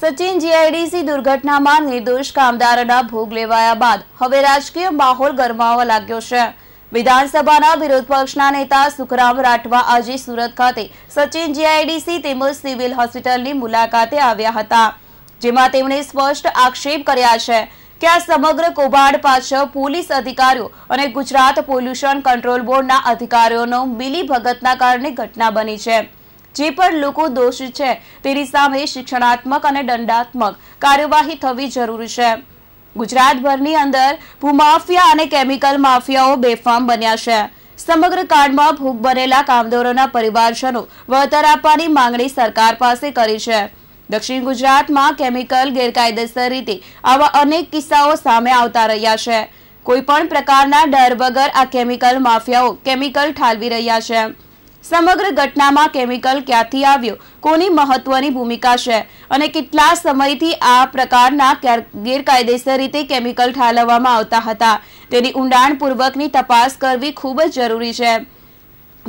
Sachin GIDC દુર્ઘટનામાં નિર્દોષ કામદારોના ભોગ લેવાયા બાદ હવે રાજકીય માહોલ ગરમાવા લાગ્યો છે. વિધાનસભાના વિરોધ પક્ષના નેતા સુખરામ રાઠવા આજે સુરત ખાતે સચિન જીઆઈડીસી તેમજ સિવિલ હોસ્પિટલની મુલાકાતે આવ્યા હતા, જેમાં તેમણે સ્પષ્ટ આક્ષેપ કર્યા છે કે આ સમગ્ર કૌભાંડ પાછળ પોલીસ અધિકારીઓ અને ગુજરાત પોલ્યુશન કંટ્રોલ બોર્ડના અધિકારીઓનો મિલીભગતના કારણે ઘટના બની છે. જે પણ લોકો દોષી છે તેની સામે શિક્ષણાત્મક અને દંડાત્મક કાર્યવાહી થવી જરૂરી છે. ગુજરાતભરની અંદર ભૂમાફિયા અને કેમિકલ માફિયાઓ બેફામ બન્યા છે. સમગ્ર કાંડમાં ભોગ બનેલા કામદારોના પરિવારજનો વળતર આપવાની માંગણી સરકાર પાસે કરી છે. દક્ષિણ ગુજરાતમાં કેમિકલ ગેરકાયદેસર રીતે આવા અનેક કિસ્સાઓ સામે આવતા રહ્યા છે. કોઈપણ પ્રકારના ડર વગર આ કેમિકલ માફિયાઓ કેમિકલ ઠાલવી રહ્યા છે. समग्र घटना में केमिकल क्यांथी आव्यो, कोनी महत्वनी भूमिका छे अने केटला समयथी आ प्रकारना गैरकायदेसर रीते केमिकल ठालववामां आवता हता तेनी ऊंडाणपूर्वकनी तपास करवी खूब ज जरूरी छे.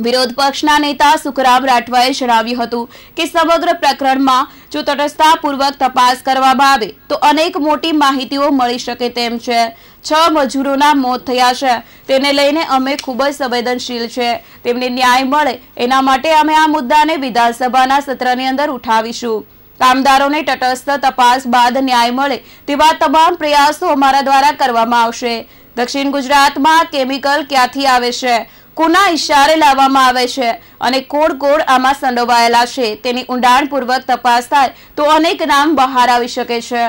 विरोध पक्षना नेता सुखराम राठवाए जणाव्युं हतुं के समग्र प्रकरणमां जो तटस्थतापूर्वक तपास करवामां आवे तो अनेक मोटी माहितीओ मळी शके तेम छे. 6 मजूरोना मौत थया छे तेने लईने अमे खूब ज संवेदनशील छे. तेमने न्याय मळे एना माटे अमे आ मुद्दाने विधानसभाना सत्रनी अंदर उठावीशुं. कामदारोने तटस्थ तपास बाद न्याय मळे तेवा तमाम प्रयासो अमारा द्वारा करवामां आवशे. दक्षिण गुजरातमां केमिकल क्यांथी आवे छे, કોના ઇશારે લાવવામાં આવે છે અને કોડ આમાં સંડોવાયેલા છે તેની ઊંડાણપૂર્વક તપાસ થાય તો અનેક નામ બહાર આવી શકે છે.